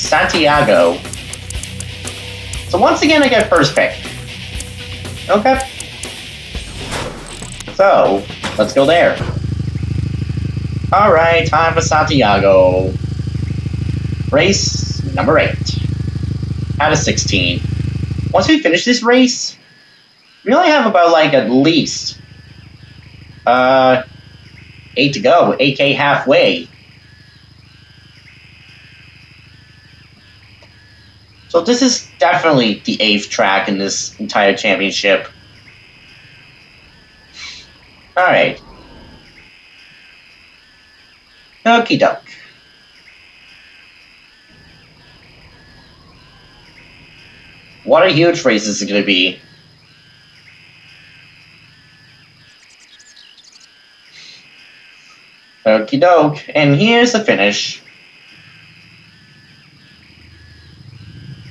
Santiago. So once again, I get first pick. Okay. So, let's go there. Alright, time for Santiago. Race number 8. Out of 16. Once we finish this race, we only have about, like, at least 8 to go, aka halfway. So this is definitely the 8th track in this entire championship. Alright. Okie doke. What a huge race this is going to be. Okie doke. And here's the finish.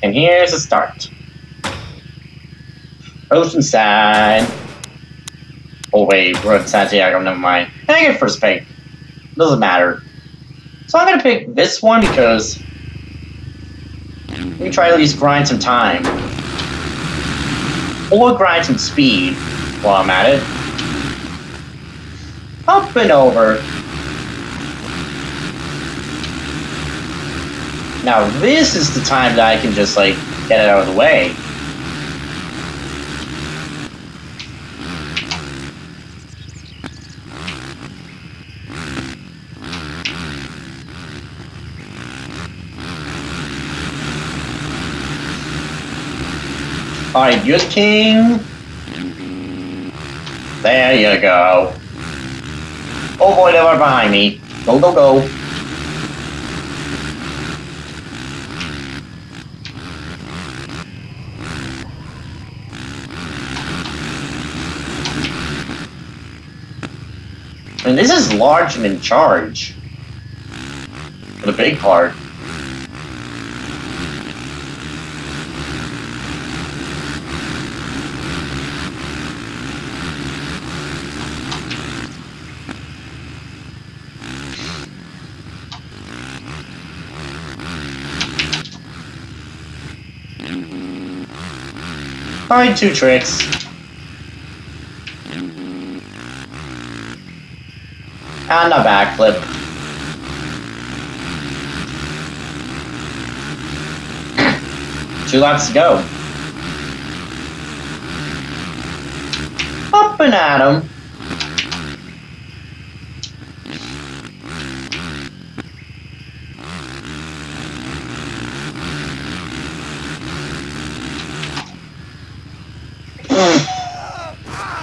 And here's the start. Oceanside. Oh wait, we're in Santiago, never mind. And I get first pick. Doesn't matter. So I'm gonna pick this one because we can try to at least grind some time. Or grind some speed while I'm at it. Up and over. Now this is the time that I can just, like, get it out of the way. Alright, you're king. There you go. Oh boy, they were behind me. Go, go, go. And this is large in charge. For the big part. Alright, two tricks. And a backflip. Two laps to go. Up and at 'em.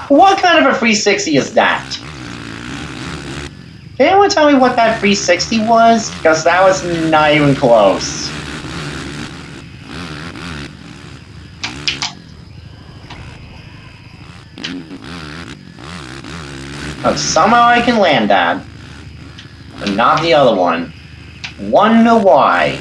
What kind of a 360 is that? Can anyone tell me what that 360 was? Because that was not even close. But somehow I can land that. But not the other one. Wonder why.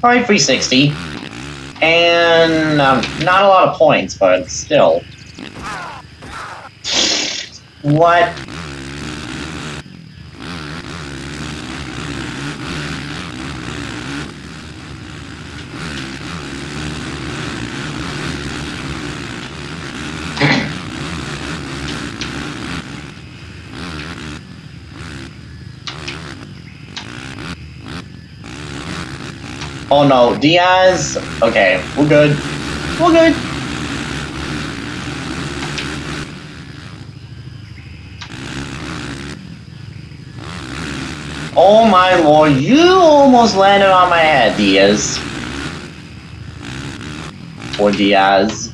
Alright, 360. And not a lot of points, but still. What? Oh no, Diaz. Okay, we're good. We're good. Oh my lord, you almost landed on my head, Diaz. Poor Diaz.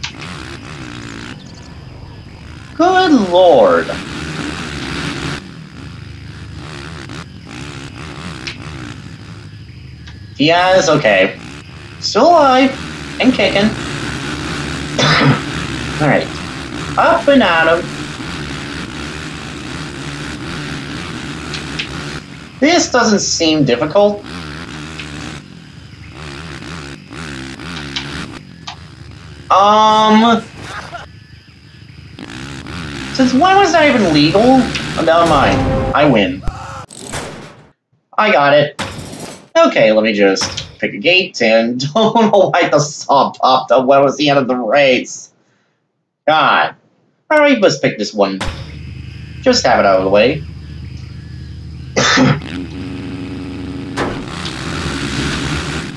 Good lord. Diaz, okay. Still alive and kicking. Alright. Up and at him. This doesn't seem difficult. Since when was that even legal? Never mind. I win. I got it. Okay, let me just pick a gate, and don't know why the saw popped up. When was the end of the race? God. Alright, let's pick this one. Just have it out of the way.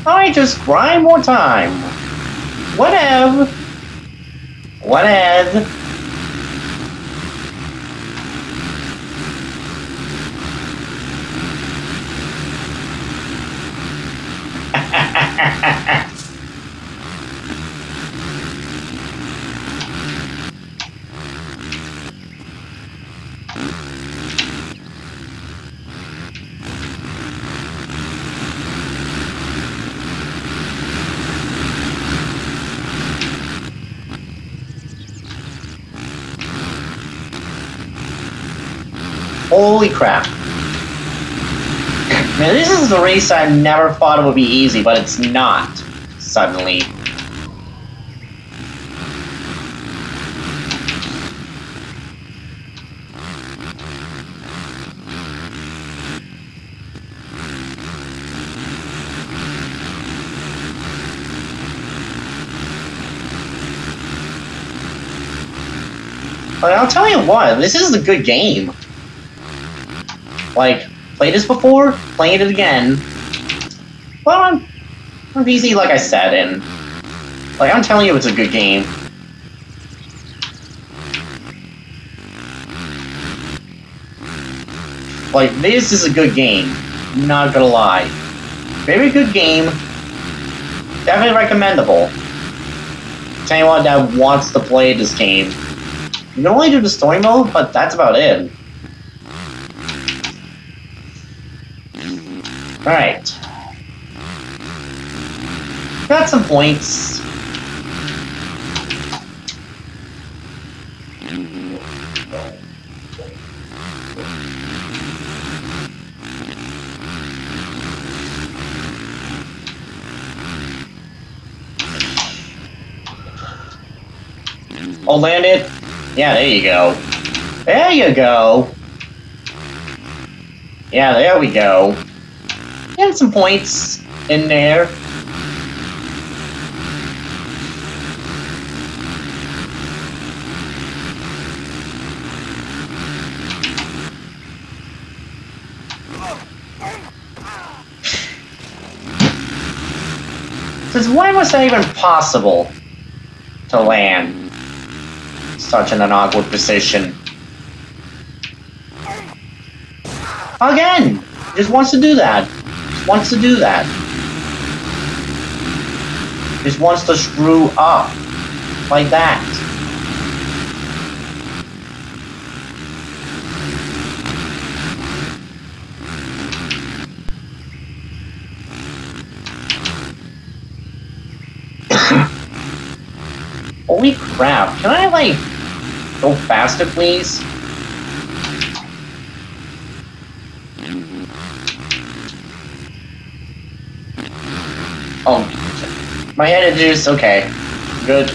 Alright, just grind more time. Whatever. Whatever. Holy crap. Now this is the race I never thought it would be easy, but it's not. Suddenly. But I'll tell you what, this is a good game. Like, played this before, playing it again. Well, I'm busy, like I said, and like I'm telling you, it's a good game. Like, this is a good game. Not gonna lie, very good game. Definitely recommendable. To anyone that wants to play this game, you can only do the story mode, but that's about it. Alright. Got some points. Oh, land it. Yeah, there you go. There you go. Yeah, there we go. And some points in there. Since when was that even possible to land such an awkward position? Again, just wants to do that. Wants to do that. Just wants to screw up like that. Holy crap, can I like go faster please? Oh, my head is juice. Okay, good.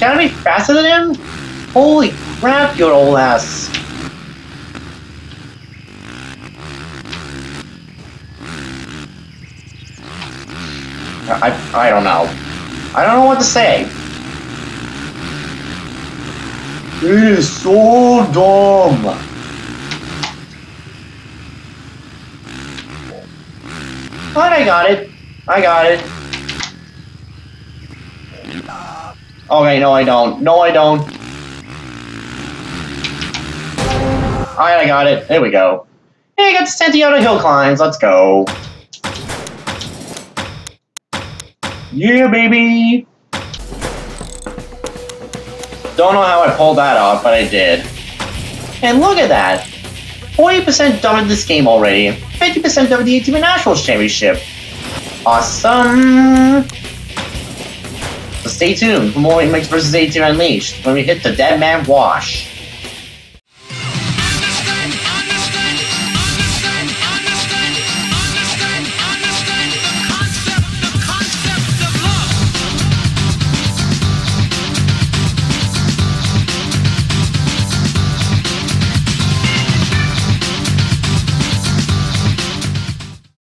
Can I be faster than him? Holy crap, your old ass! I don't know. I don't know what to say. It is so dumb. But I got it. I got it. Okay, no I don't. No I don't. Alright, I got it. There we go. Hey, I got the Santiago hill climbs. Let's go. Yeah, baby! Don't know how I pulled that off, but I did. And look at that! 40% done with this game already. 50% of the ATV Nationals Championship. Awesome. The Stay tuned for more MX vs. ATV Unleashed when we hit the Dead Man Wash.